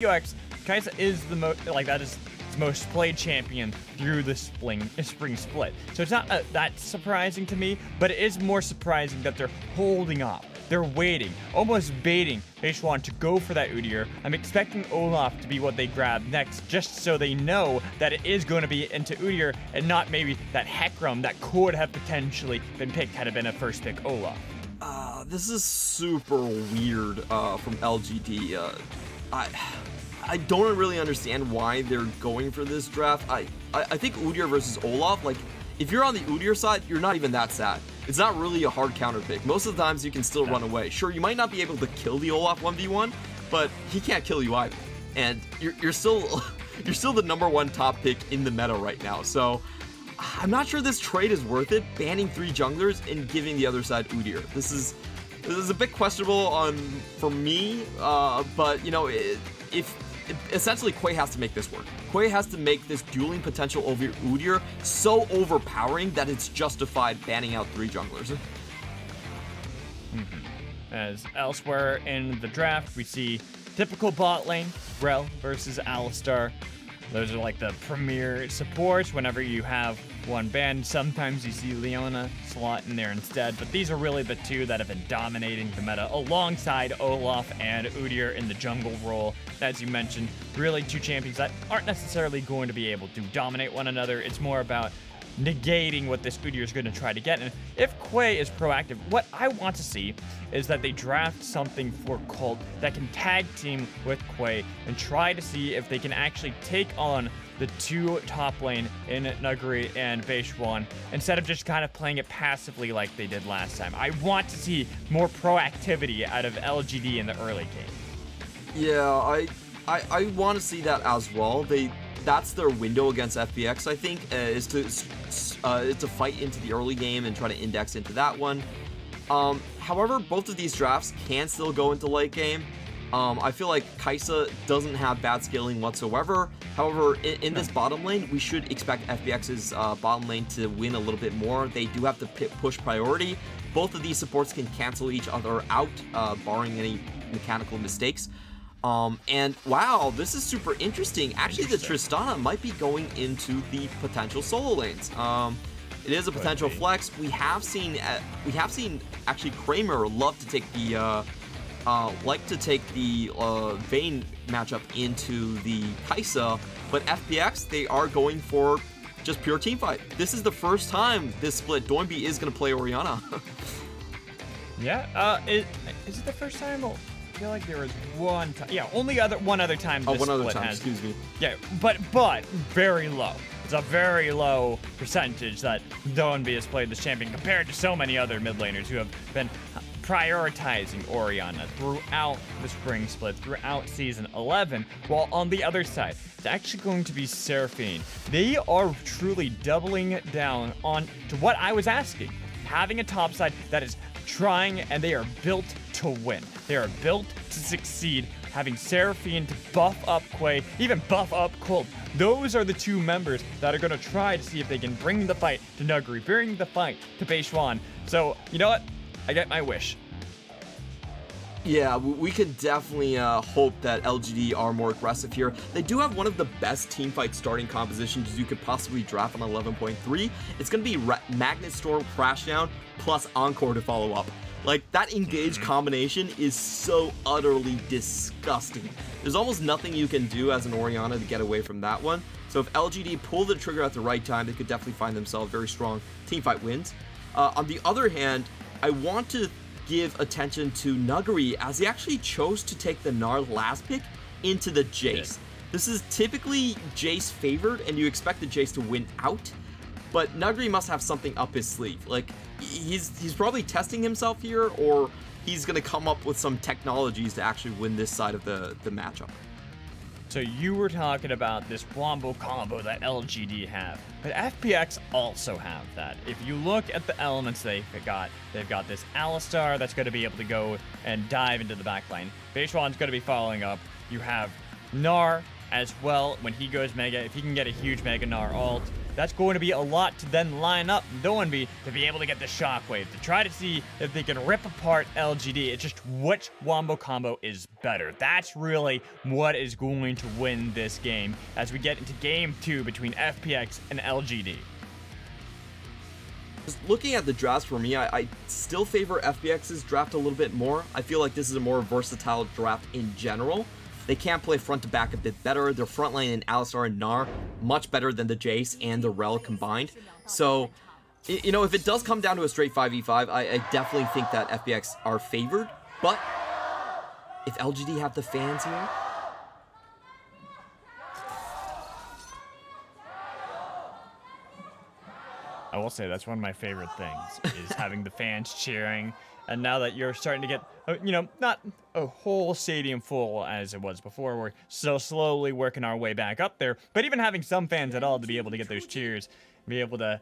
Lwx, Kaisa is the most, like, that is the most played champion through the spring split. So it's not that surprising to me, but it is more surprising that they're holding off. They're waiting, almost baiting Beichuan to go for that Udyr. I'm expecting Olaf to be what they grab next, just so they know that it is going to be into Udyr and not maybe that Hecarim that could have potentially been picked had it been a first pick Olaf. This is super weird from LGD. I don't really understand why they're going for this draft. I think Udyr versus Olaf, like, if you're on the Udyr side, you're not even that sad. It's not really a hard counter pick. Most of the times you can still run away. Sure, you might not be able to kill the Olaf 1v1, but he can't kill you either. And you're still the #1 top pick in the meta right now. So I'm not sure this trade is worth it, banning 3 junglers and giving the other side Udyr. This is a bit questionable for me, but you know, essentially Quay has to make this work. Quay has to make this dueling potential over Udyr so overpowering that it's justified banning out 3 junglers. As elsewhere in the draft, we see typical bot lane, Rell versus Alistar. Those are like the premier supports. Whenever you have one banned, sometimes you see Leona slot in there instead, but these are really the two that have been dominating the meta alongside Olaf and Udyr in the jungle role. As you mentioned, really two champions that aren't necessarily going to be able to dominate one another. It's more about negating what this Udyr is going to try to get. And if Quay is proactive, what I want to see is that they draft something for Colt that can tag team with Quay and try to see if they can actually take on the 2 top lane in Nuguri and Beichuan instead of just kind of playing it passively like they did last time. I want to see more proactivity out of LGD in the early game. Yeah, I want to see that as well. That's their window against FPX, I think, is to fight into the early game and try to index into that one. However, both of these drafts can still go into late game. I feel like Kaisa doesn't have bad scaling whatsoever. However, in this bottom lane, we should expect FPX's bottom lane to win a little bit more. They do have to push priority. Both of these supports can cancel each other out, barring any mechanical mistakes. And wow, this is super interesting. Actually, the Tristana might be going into the potential solo lanes. It is a potential flex. We have seen actually Kramer love to take the Vayne matchup into the Kaisa, but FPX, they are going for just pure team fight. This is the first time this split Doinb is going to play Orianna. Yeah, is it the first time? I feel like there was one time. Yeah, one other time this split has. Excuse me. Yeah, but very low. It's a very low percentage that Doinb has played this champion compared to so many other mid laners who have been prioritizing Orianna throughout the spring split, throughout season 11, while on the other side, it's actually going to be Seraphine. They are truly doubling down on to what I was asking, having a top side that is trying, and they are built to win. They are built to succeed. Having Seraphine to buff up Quay, even buff up Colt. Those are the two members that are going to try to see if they can bring the fight to Nuguri, bring the fight to Beichuan. So, you know what? I get my wish. Yeah, we can definitely hope that LGD are more aggressive here. They do have one of the best teamfight starting compositions you could possibly draft on 11.3. It's going to be Magnet Storm, Crashdown, plus Encore to follow up. Like, that engage combination is so utterly disgusting. There's almost nothing you can do as an Orianna to get away from that one. So if LGD pull the trigger at the right time, they could definitely find themselves very strong teamfight wins. On the other hand, I want to give attention to Nuguri, as he actually chose to take the Gnar last pick into the Jace. This is typically Jace favored, and you expect the Jace to win out, but Nuguri must have something up his sleeve. Like, he's probably testing himself here, or he's gonna come up with some technologies to actually win this side of the matchup. So you were talking about this wombo combo that LGD have, but FPX also have that. If you look at the elements they've got this Alistar that's going to be able to go and dive into the backline. Beichuan's going to be following up. You have Gnar, as well when he goes Mega. If he can get a huge Mega Gnar ult, that's going to be a lot to then line up Doinb to be able to get the Shockwave, to try to see if they can rip apart LGD. It's just which wombo combo is better. That's really what is going to win this game as we get into game two between FPX and LGD. Looking at the drafts for me, I still favor FPX's draft a little bit more. I feel like this is a more versatile draft in general. They can play front to back a bit better. Their front lane in Alistar and Gnar, much better than the Jace and the Rell combined. So, you know, if it does come down to a straight 5v5, I definitely think that FPX are favored. But if LGD have the fans here... I will say that's one of my favorite things, is having the fans cheering. And now that you're starting to get, you know, not a whole stadium full as it was before, we're still slowly working our way back up there, but even having some fans at all to be able to get those cheers, be able to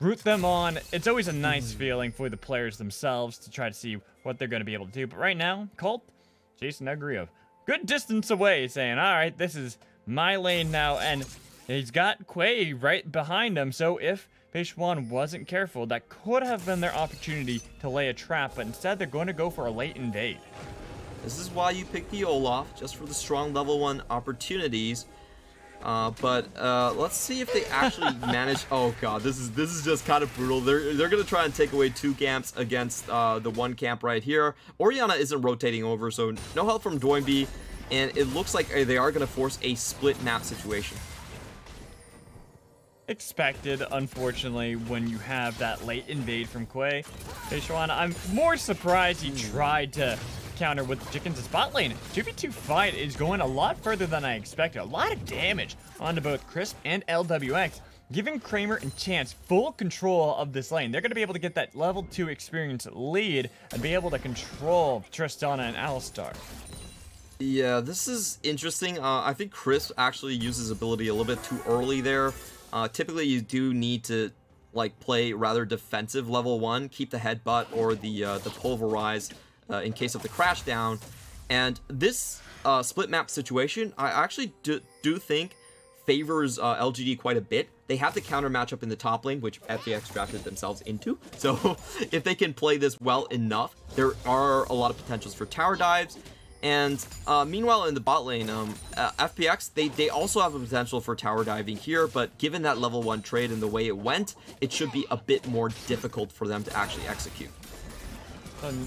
root them on, it's always a nice feeling for the players themselves to try to see what they're going to be able to do. But right now, Colt, Jason Nuguri, good distance away, saying, all right, this is my lane now. And he's got Quay right behind him, so if Beichuan wasn't careful, that could have been their opportunity to lay a trap, but instead they're going to go for a late invade. This is why you pick the Olaf, just for the strong level 1 opportunities. But let's see if they actually manage. Oh god, this is just kind of brutal. They're gonna try and take away two camps against the one camp right here. Orianna isn't rotating over, so no help from Doinb, and it looks like they are gonna force a split map situation. Expected, unfortunately, when you have that late invade from Quay. Beichuan, I'm more surprised he tried to counter with Jickens' bot lane. 2v2 fight is going a lot further than I expected. A lot of damage onto both Crisp and LWX, giving Kramer and Chance full control of this lane. They're going to be able to get that level 2 experience lead and be able to control Tristana and Alistar. Yeah, this is interesting. I think Crisp actually uses ability a little bit too early there. Typically, you do need to like play rather defensive level 1, keep the headbutt or the pulverize in case of the crash down. And this split map situation, I actually do think favors LGD quite a bit. They have the counter matchup in the top lane, which FPX drafted themselves into. So if they can play this well enough, there are a lot of potentials for tower dives. And meanwhile, in the bot lane, FPX, they also have a potential for tower diving here, but given that level 1 trade and the way it went, it should be a bit more difficult for them to actually execute.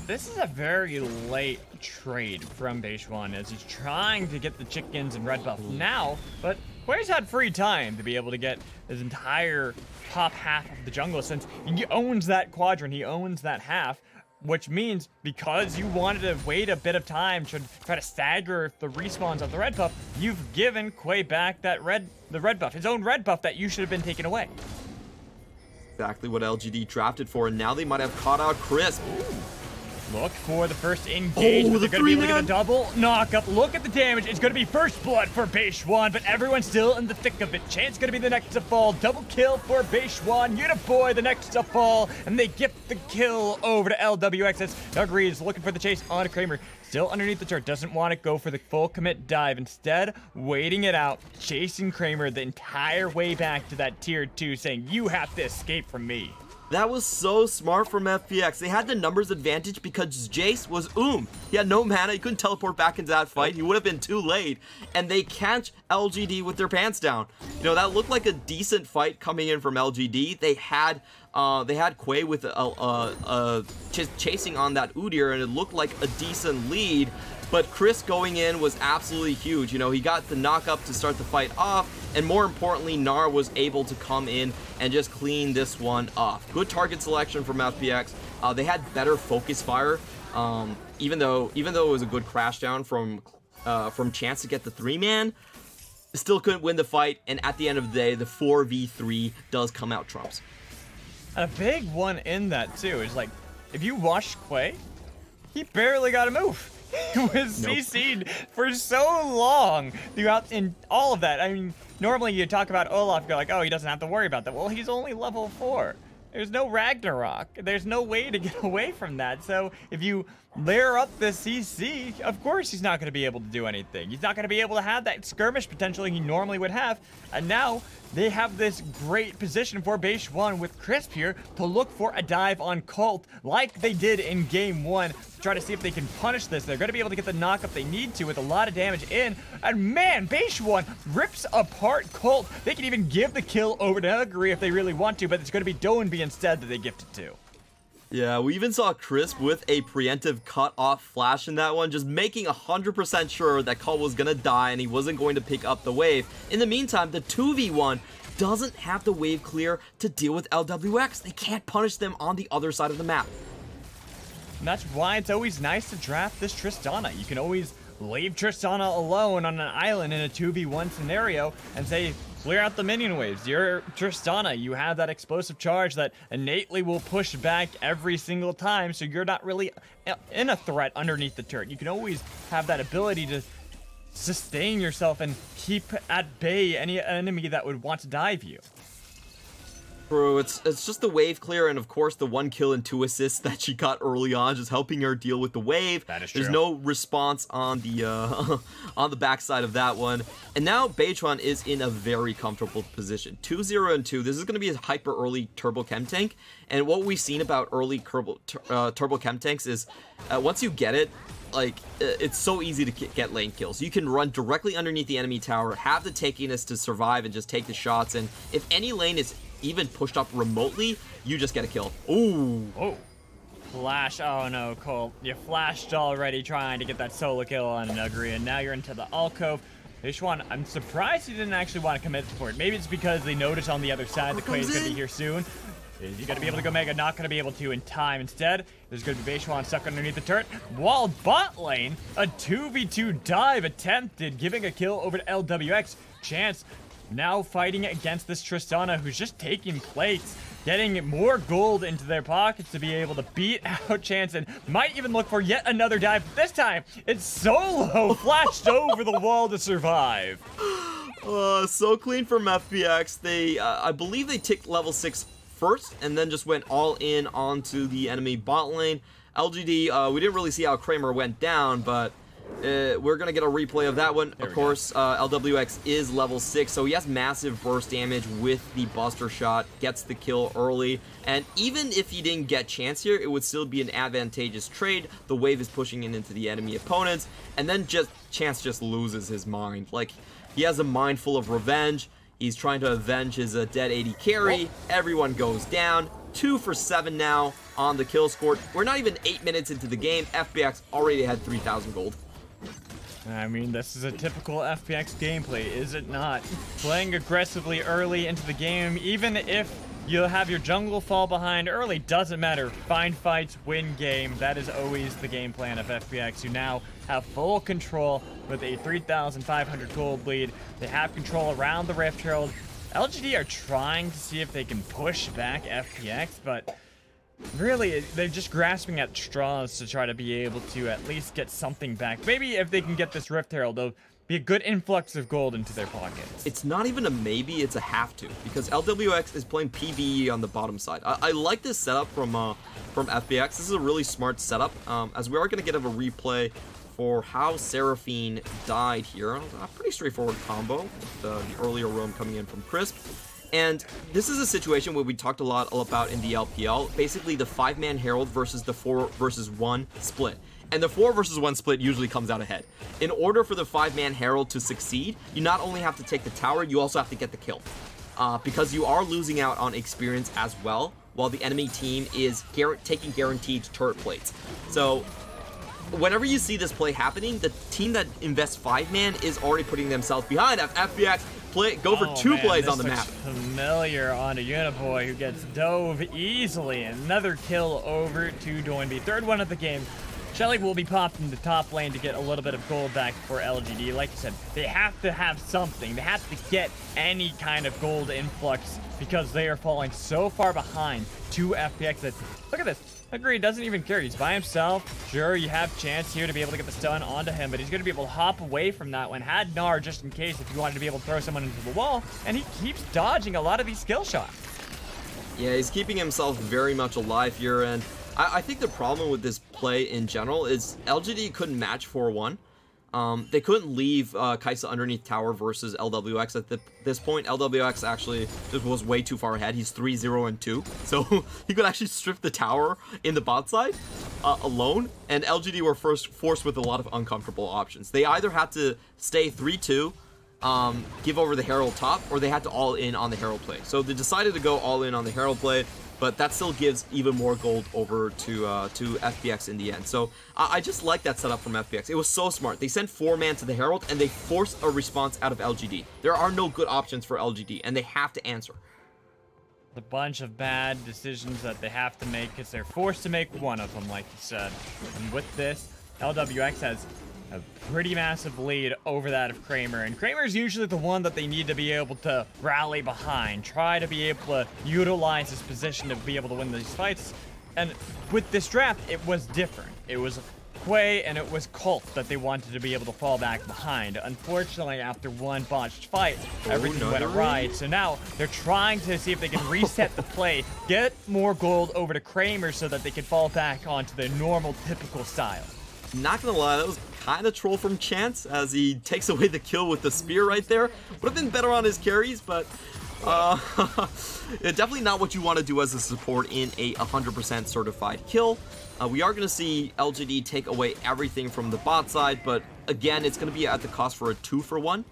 This is a very late trade from Beichuan as he's trying to get the chickens and red buff now, but Quay's had free time to be able to get his entire top half of the jungle since he owns that quadrant, he owns that half. Which means, because you wanted to wait a bit of time to try to stagger the respawns of the red buff, you've given Quay back that red buff, his own red buff that you should have been taken away. Exactly what LGD drafted for, and now they might have caught out Crisp. Ooh. Look for the first engage, but they're going to be looking at a double knock-up. Look at the damage. It's going to be first blood for Beichuan, but everyone's still in the thick of it. Chance going to be the next to fall. Double kill for Beichuan. Uniboy the next to fall, and they get the kill over to LWX as Nuguri is looking for the chase on Kramer. Still underneath the turret, doesn't want to go for the full commit dive. Instead, waiting it out, chasing Kramer the entire way back to that tier 2, saying, you have to escape from me. That was so smart from FPX. They had the numbers advantage because Jace was He had no mana. He couldn't teleport back into that fight. He would have been too late. And they catch LGD with their pants down. You know, that looked like a decent fight coming in from LGD. They had Quay with chasing on that Udyr, and it looked like a decent lead. But Chris going in was absolutely huge. You know, he got the knock up to start the fight off, and more importantly, Gnar was able to come in and just clean this one off. Good target selection from FPX. They had better focus fire, even though it was a good crash down from Chance to get the 3-man. Still couldn't win the fight, and at the end of the day, the 4v3 does come out trumps. A big one in that too is like, if you watch Quay, he barely got a move. He was CC'd for so long throughout in all of that. I mean, normally you talk about Olaf, you're like, oh, he doesn't have to worry about that. Well, he's only level 4. There's no Ragnarok. There's no way to get away from that. So if you Layer up the CC. Of course he's not going to be able to do anything. He's not going to be able to have that skirmish potential he normally would have. And now they have this great position for Beichuan with Crisp here to look for a dive on Colt like they did in game one. Try to see if they can punish this. They're going to be able to get the knock up they need to with a lot of damage in. And man, Beichuan rips apart Colt. They can even give the kill over to Nuguri if they really want to, but it's going to be Doinb instead that they gift it to. Yeah, we even saw Crisp with a preemptive cut-off flash in that one, just making 100% sure that Colt was going to die and he wasn't going to pick up the wave. In the meantime, the 2v1 doesn't have the wave clear to deal with LWX. They can't punish them on the other side of the map. And that's why it's always nice to draft this Tristana. You can always leave Tristana alone on an island in a 2v1 scenario and say, clear out the minion waves. You're Tristana. You have that explosive charge that innately will push back every single time, so you're not really in a threat underneath the turret. You can always have that ability to sustain yourself and keep at bay any enemy that would want to dive you. Bro, it's just the wave clear, and of course the 1 kill and 2 assists that she got early on, just helping her deal with the wave. That is true. There's no response on the on the backside of that one. And now Beichuan is in a very comfortable position. 2-0 and 2. This is going to be a hyper early turbo chem tank. And what we've seen about early turbo chem tanks is once you get it, like, it's so easy to get lane kills. You can run directly underneath the enemy tower, have the takiness to survive and just take the shots, and if any lane is even pushed up remotely, you just get a kill. Ooh. Oh. Flash. Oh no, Colt. You flashed already trying to get that solo kill on Nuguri, and now you're into the alcove. Beichuan, I'm surprised he didn't actually want to commit for it. Maybe it's because they noticed on the other side that Quay is going to be here soon. Is he going to be able to go Mega? Not going to be able to in time. Instead, there's going to be Beichuan stuck underneath the turret. Walled bot lane. A 2v2 dive attempted, giving a kill over to LWX. Chance now fighting against this Tristana, who's just taking plates, getting more gold into their pockets to be able to beat out Chance, and might even look for yet another dive. But this time, it's solo flashed over the wall to survive. So clean from FPX. They, I believe they ticked level 6 first and then just went all in onto the enemy bot lane. LGD, we didn't really see how Kramer went down, but we're going to get a replay of that one. Of course, LWX is level 6, so he has massive burst damage with the Buster Shot, gets the kill early, and even if he didn't get Chance here, it would still be an advantageous trade. The wave is pushing in into the enemy opponents, and then just Chance just loses his mind. Like, he has a mind full of revenge. He's trying to avenge his dead AD carry. Everyone goes down. 2 for 7 now on the kill score. We're not even 8 minutes into the game. FBX already had 3,000 gold. I mean, this is a typical FPX gameplay, is it not? Playing aggressively early into the game, even if you have your jungle fall behind early, doesn't matter. Find fights, win game. That is always the game plan of FPX, who now have full control with a 3,500 gold lead. They have control around the Rift Herald. LGD are trying to see if they can push back FPX, but really, they're just grasping at straws to try to be able to at least get something back. Maybe if they can get this Rift Herald, they'll be a good influx of gold into their pockets. It's not even a maybe, it's a have to, because LWX is playing PvE on the bottom side. I like this setup from FBX. This is a really smart setup, as we are going to get a replay for how Seraphine died here. A pretty straightforward combo with the earlier roam coming in from Crisp. And this is a situation where we talked a lot about in the LPL, basically the 5-man herald versus the 4-versus-1 split. And the 4-versus-1 split usually comes out ahead. In order for the 5-man herald to succeed, you not only have to take the tower, you also have to get the kill. Because you are losing out on experience as well, while the enemy team is taking guaranteed turret plates. So whenever you see this play happening, the team that invests 5-man is already putting themselves behind. FBX go for two plays on the map. Familiar on a Uniboy, who gets dove easily. Another kill over to Doinb. Third one of the game. Shelly will be popped in the top lane to get a little bit of gold back for LGD. Like I said, they have to have something. They have to get any kind of gold influx because they are falling so far behind to FPX. That, look at this. Nuguri doesn't even care. He's by himself. Sure, you have Chance here to be able to get the stun onto him, but he's going to be able to hop away from that one. Had Gnar just in case if you wanted to be able to throw someone into the wall, and he keeps dodging a lot of these skill shots. Yeah, he's keeping himself very much alive here, and I think the problem with this play in general is LGD couldn't match 4-1. They couldn't leave Kaisa underneath tower versus LWX at this point. LWX actually just was way too far ahead. He's 3-0 and 2. So he could actually strip the tower in the bot side alone. And LGD were first forced with a lot of uncomfortable options. They either had to stay 3-2, give over the Herald top, or they had to all in on the Herald play. So they decided to go all in on the Herald play, but that still gives even more gold over to FPX in the end. So I just like that setup from FPX. It was so smart. They sent 4-man to the Herald, and they force a response out of LGD. There are no good options for LGD, and they have to answer. A bunch of bad decisions that they have to make because they're forced to make one of them, like you said. And with this, LWX has a pretty massive lead over that of Kramer, and Kramer's usually the one that they need to be able to rally behind, try to be able to utilize his position to be able to win these fights. And with this draft, it was different. It was Quay and it was Colt that they wanted to be able to fall back behind. Unfortunately, after one botched fight, everything went awry. So now they're trying to see if they can reset the play, get more gold over to Kramer so that they can fall back onto their normal, typical style. Not gonna lie, that was kind of troll from Chance as he takes away the kill with the spear right there. Would have been better on his carries, but definitely not what you want to do as a support in a 100% certified kill. We are gonna see LGD take away everything from the bot side, but again, it's gonna be at the cost for a 2-for-1.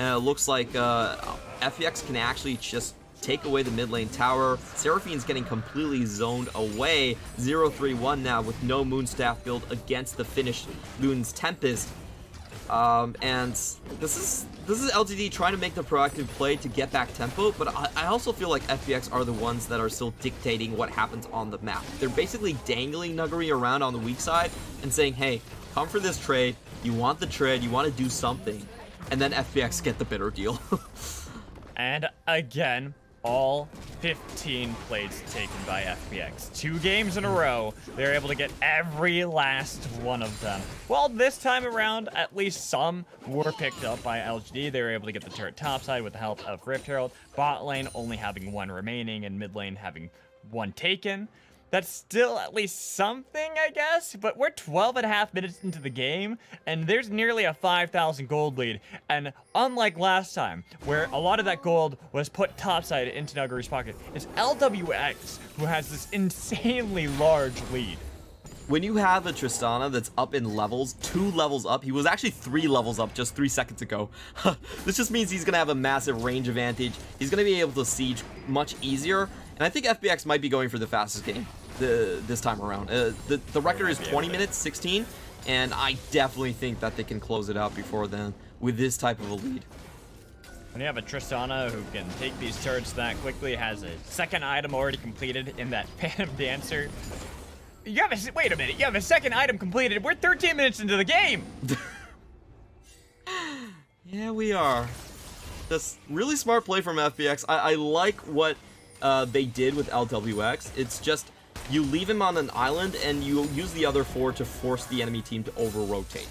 It looks like FPX can actually just take away the mid lane tower. Seraphine's getting completely zoned away. 0-3-1 now with no Moonstaff build against the Finnish Loon's Tempest. And this is LGD trying to make the proactive play to get back tempo, but I also feel like FPX are the ones that are still dictating what happens on the map. They're basically dangling Nuguri around on the weak side and saying, hey, come for this trade. You want the trade, you want to do something. And then FPX get the bitter deal. And again, all 15 plates taken by FPX. 2 games in a row, they're able to get every last one of them. Well, this time around, at least some were picked up by LGD. They were able to get the turret topside with the help of Rift Herald. Bot lane only having 1 remaining and mid lane having 1 taken. That's still at least something, I guess, but we're 12.5 minutes into the game, and there's nearly a 5,000 gold lead. And unlike last time, where a lot of that gold was put topside into Nuguri's pocket, it's LWX who has this insanely large lead. When you have a Tristana that's up in levels, 2 levels up, he was actually 3 levels up just 3 seconds ago. This just means he's gonna have a massive range advantage. He's gonna be able to siege much easier. And I think FPX might be going for the fastest game this time around. The record is 20 minutes, 16, and I definitely think that they can close it out before then with this type of a lead. And you have a Tristana who can take these turrets that quickly, has a second item already completed in that Phantom Dancer. You have a, wait a minute, you have a second item completed. We're 13 minutes into the game. Yeah, we are. That's really smart play from FPX. I like what they did with LWX. It's just you leave him on an island and you use the other 4 to force the enemy team to over-rotate.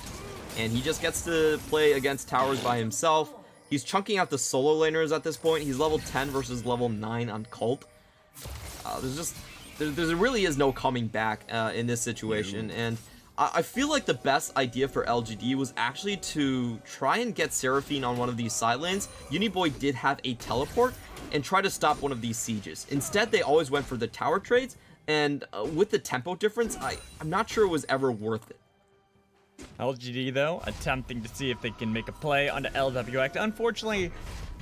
And he just gets to play against towers by himself. He's chunking out the solo laners at this point. He's level 10 versus level 9 on Colt. There really is no coming back in this situation, and I feel like the best idea for LGD was actually to try and get Seraphine on one of these side lanes. Uniboy did have a teleport, and try to stop one of these sieges. Instead, they always went for the tower trades, and with the tempo difference, I'm not sure it was ever worth it. LGD, though, attempting to see if they can make a play onto LWX. Unfortunately,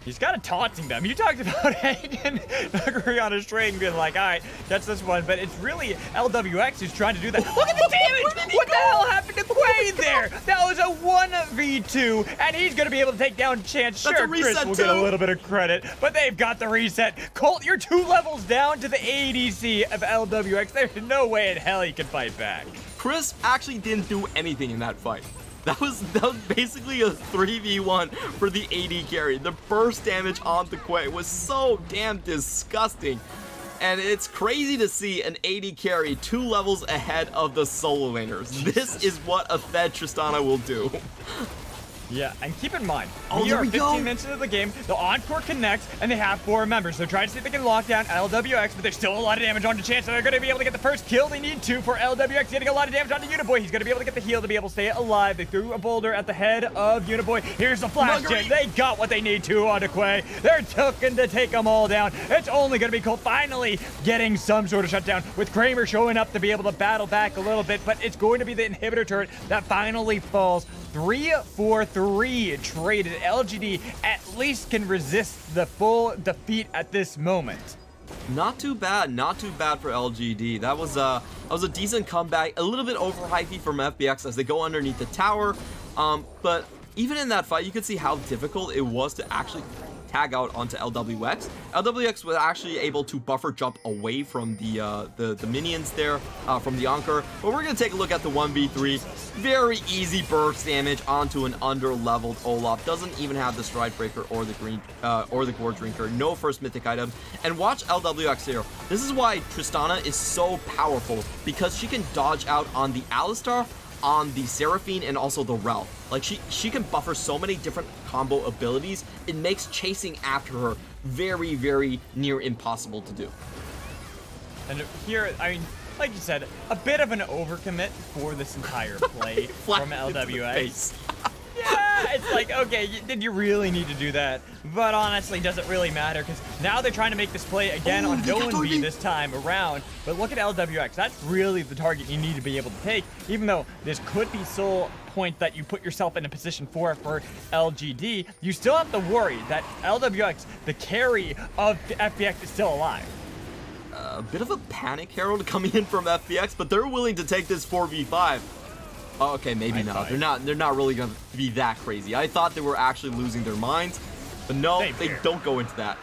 he's kind of taunting them. You talked about Hagen Nuguri on his trade and being like, all right, that's this one. But it's really LWX who's trying to do that. Look at the damage! What the hell happened to Quay there? That was a 1v2, and he's going to be able to take down Chance. Sure, Chris will get a little bit of credit, but they've got the reset. Colt, you're 2 levels down to the ADC of LWX. There's no way in hell he can fight back. Crisp actually didn't do anything in that fight. That was basically a 3v1 for the AD carry. The burst damage on the Quay was so damn disgusting. And it's crazy to see an AD carry 2 levels ahead of the solo laners. Jesus. This is what a fed Tristana will do. Yeah, and keep in mind, we are 15 minutes into the game, the Encore connects, and they have 4 members. They're trying to see if they can lock down LWX, but there's still a lot of damage onto Chance, so they're going to be able to get the first kill they need to for LWX, getting a lot of damage onto Uniboy. He's going to be able to get the heal to be able to stay alive. They threw a boulder at the head of Uniboy. Here's the flash, Chance. They got what they need to onto Quay. They're looking to take them all down. It's only going to be Colt finally getting some sort of shutdown, with Kramer showing up to be able to battle back a little bit, but it's going to be the inhibitor turret that finally falls. 3-4-3 traded. LGD at least can resist the full defeat at this moment. Not too bad, not too bad for LGD. That was a decent comeback, a little bit overhypey from FBX as they go underneath the tower. But even in that fight, you could see how difficult it was to actually tag out onto LWX. LWX was actually able to buffer jump away from the minions there, from the Anchor. But we're going to take a look at the 1v3. Very easy burst damage onto an under-leveled Olaf. Doesn't even have the Stride Breaker or the green or the Gore Drinker. No first mythic items. And watch LWX here. This is why Tristana is so powerful, because she can dodge out on the Alistar, on the Seraphine, and also the Rell. Like, she can buffer so many different combo abilities. It makes chasing after her very, very near impossible to do. And here, I mean, like you said, a bit of an overcommit for this entire play from LWX. Yeah, it's like, okay, did you really need to do that? But honestly, doesn't really matter, because now they're trying to make this play again on Doinb this time around. But look at LWX. That's really the target you need to be able to take, even though this could be sole point that you put yourself in a position for LGD. You still have to worry that LWX, the carry of the FBX, is still alive. A bit of a panic herald coming in from FBX, but they're willing to take this 4v5. Oh, okay, maybe not. They're not really going to be that crazy. I thought they were actually losing their minds, but no, they don't go into that.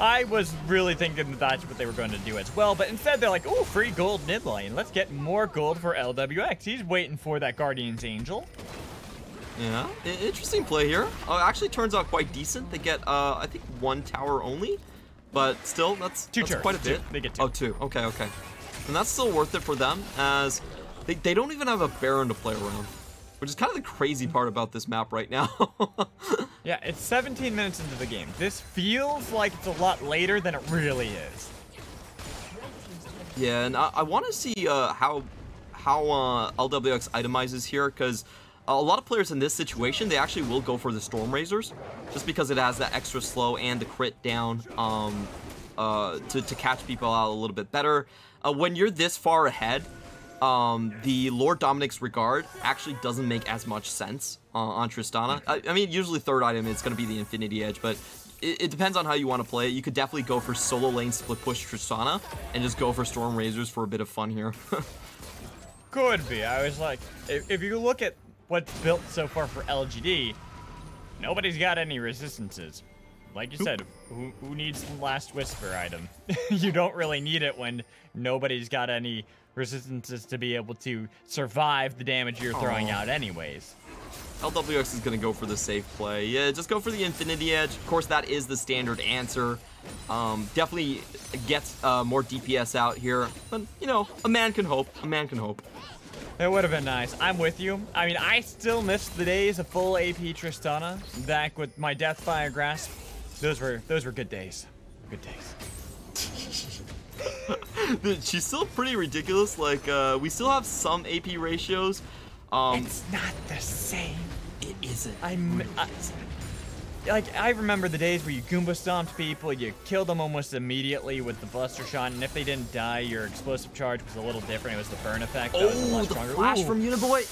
I was really thinking that that's what they were going to do as well, but instead they're like, ooh, free gold mid lane. Let's get more gold for LWX. He's waiting for that Guardian's Angel. Yeah, interesting play here. Oh, it actually turns out quite decent. They get, I think, 1 tower only, but still, that's quite a bit. They get 2. Oh, 2. Okay, okay. And that's still worth it for them, as they don't even have a Baron to play around, which is kind of the crazy part about this map right now. Yeah, it's 17 minutes into the game. This feels like it's a lot later than it really is. Yeah, and I want to see how LWX itemizes here, because a lot of players in this situation, they actually will go for the Stormrazors, just because it has that extra slow and the crit down to catch people out a little bit better. When you're this far ahead, the Lord Dominic's Regard actually doesn't make as much sense on Tristana. I mean, usually third item it's going to be the Infinity Edge, but it depends on how you want to play it. You could definitely go for solo lane split push Tristana and just go for Stormrazors for a bit of fun here. Could be. I was like, if you look at what's built so far for LGD, nobody's got any resistances. Like you said, who needs the last Whisper item? You don't really need it when nobody's got any resistances to be able to survive the damage you're throwing out anyways. LWX is going to go for the safe play. Yeah, just go for the Infinity Edge. Of course, that is the standard answer. Definitely gets more DPS out here. But, you know, a man can hope. A man can hope. It would have been nice. I'm with you. I mean, I still miss the days of full AP Tristana back with my Deathfire Grasp. Those were good days. Good days. She's still pretty ridiculous. Like, we still have some AP ratios. It's not the same. It isn't. I remember the days where you Goomba stomped people, you killed them almost immediately with the Buster Shot, and if they didn't die, your Explosive Charge was a little different. It was the burn effect. Oh, the flash from Uniboy.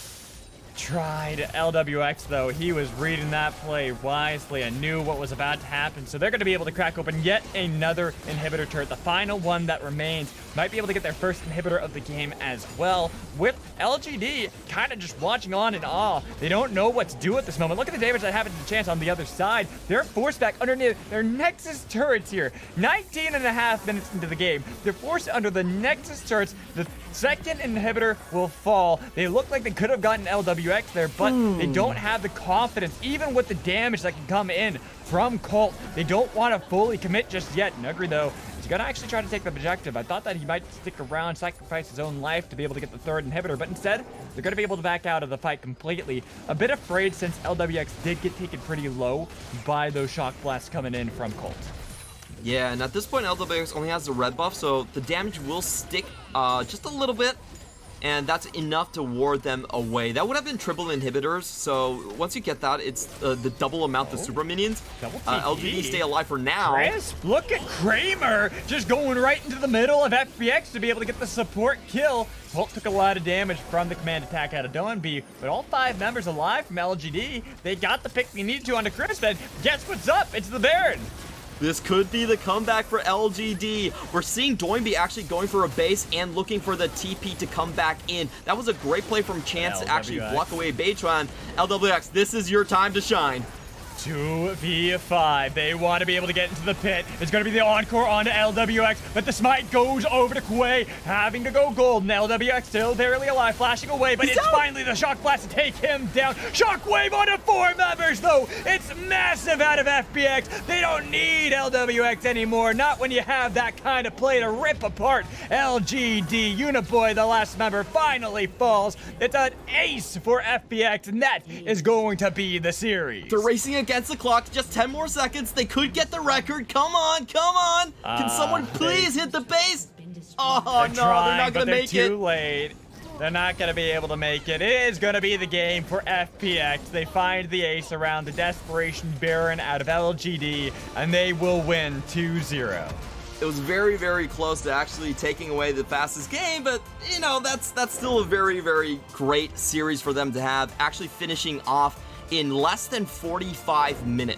Tried LWX though. He was reading that play wisely and knew what was about to happen, so they're going to be able to crack open yet another inhibitor turret. The final one that remains might be able to get their first inhibitor of the game as well, with LGD kind of just watching on in awe. They don't know what to do at this moment. Look at the damage that happened to Chance on the other side. They're forced back underneath their Nexus turrets here. 19.5 minutes into the game, they're forced under the Nexus turrets. The second inhibitor will fall. They look like they could have gotten LWX there, but they don't have the confidence, even with the damage that can come in from Colt. They don't want to fully commit just yet. Nuguri, though, He's gonna actually try to take the objective. I thought that he might stick around, sacrifice his own life to be able to get the third inhibitor, but instead, they're gonna be able to back out of the fight completely. A bit afraid since LWX did get taken pretty low by those shock blasts coming in from Colt. Yeah, and at this point, LWX only has the red buff, so the damage will stick just a little bit, and that's enough to ward them away. That would have been triple inhibitors, so once you get that, it's the double amount the super minions. LGD stay alive for now. Crisp, look at Kramer just going right into the middle of FBX to be able to get the support kill. Colt took a lot of damage from the command attack out of Doinb, but all five members alive from LGD, they got the pick they needed to onto Crisp, and guess what's up? It's the Baron. This could be the comeback for LGD. We're seeing Doinb actually going for a base and looking for the TP to come back in. That was a great play from Chance to actually block away Beichuan. LWX, this is your time to shine. 2v5. They want to be able to get into the pit. It's going to be the encore onto LWX, but the smite goes over to Quay, having to go gold. And LWX still barely alive, flashing away, but it's finally the shock blast to take him down. Shockwave onto four members, though. It's massive out of FBX. They don't need LWX anymore. Not when you have that kind of play to rip apart LGD. Uniboy, the last member, finally falls. It's an ace for FBX, and that is going to be the series. They're racing again. Against the clock, just 10 more seconds. They could get the record. Come on, come on. Can someone please hit the base? Oh, no, they're not going to make it. They're too late. They're not going to be able to make it. It is going to be the game for FPX. They find the ace around the Desperation Baron out of LGD, and they will win 2-0. It was very, very close to actually taking away the fastest game, but, you know, that's still a very, very great series for them to have, actually finishing off in less than 45 minutes.